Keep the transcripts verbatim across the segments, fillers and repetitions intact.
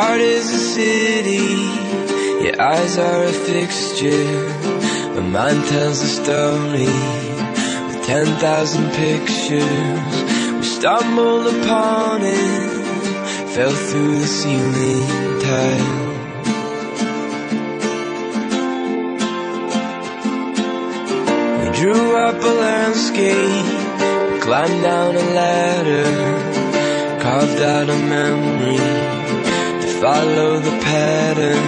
heart is a city, your eyes are a fixture. My mind tells a story with ten thousand pictures. We stumbled upon it, fell through the ceiling tile. Drew up a landscape, climbed down a ladder, carved out a memory to follow the pattern.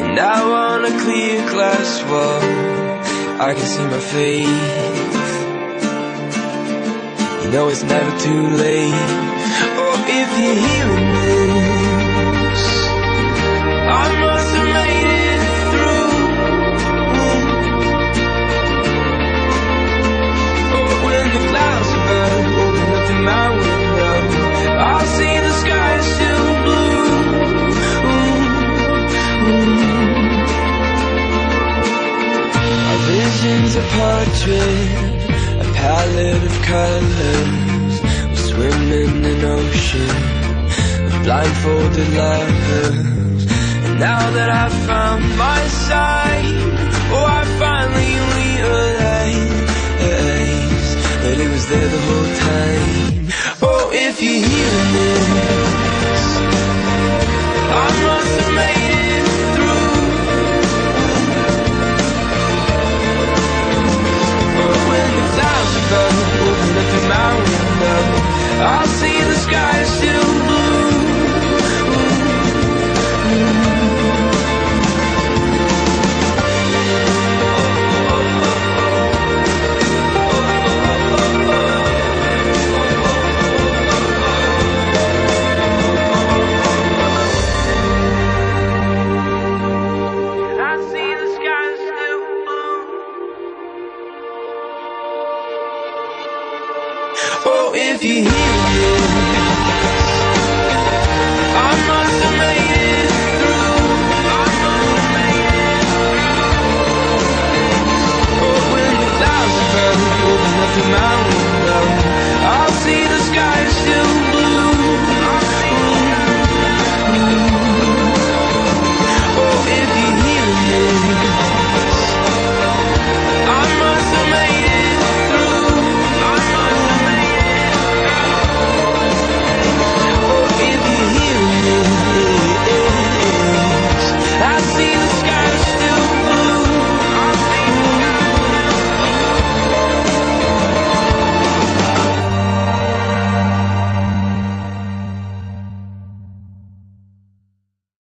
And now on a clear glass wall, I can see my face. You know it's never too late. Oh, if you're hearing this, I must have made it. A portrait, a palette of colors. We swim in an ocean of blindfolded lovers. And now that I've found my side, oh, I finally realize that it was there the whole time. Oh, if you're hearing this, I must have made it. Open up in my window, I see the sky is still blue. Oh, if you hear me.